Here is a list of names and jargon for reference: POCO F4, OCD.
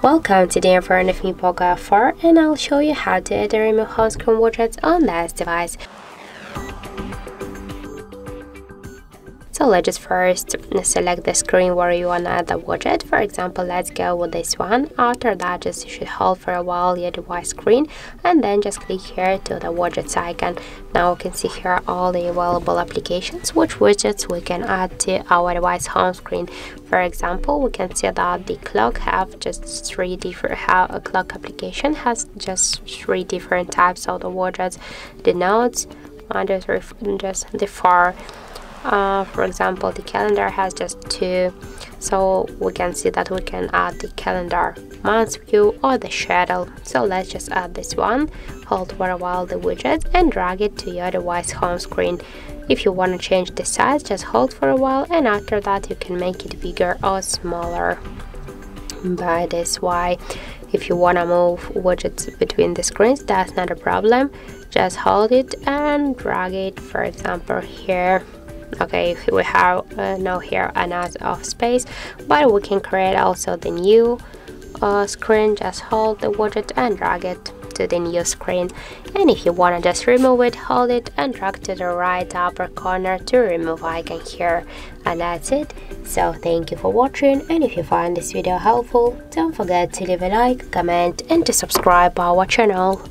Welcome, today I'm for a POCO F4 and I'll show you how to edit and remove home screen widgets on this device. So let's just first select the screen where you want to add the widget. For example, let's go with this one. After that, just you should hold for a while your device screen and then just click here to the widgets icon. Now you can see here all the available applications, which widgets we can add to our device home screen. For example, we can see that the clock have just three different, how a clock application has just three different types of the widgets, the notes, and just the far. For example, the calendar has just two, so we can see that we can add the calendar month view or the schedule. So let's just add this one, hold for a while the widget and drag it to your device home screen. If you want to change the size, just hold for a while and after that you can make it bigger or smaller by this way. If you want to move widgets between the screens, that's not a problem, just hold it and drag it, for example here. Okay, if we have now here an out of space, but we can create also the new screen. Just hold the widget and drag it to the new screen, and if you want to just remove it, hold it and drag to the right upper corner to remove icon here, and that's it. So thank you for watching, and if you find this video helpful, don't forget to leave a like, comment and to subscribe our channel.